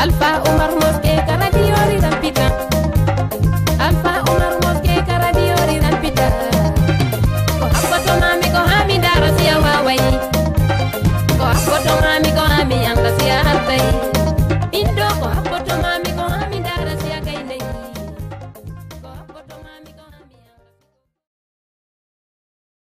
Alpha Umar Mosque Karadiori.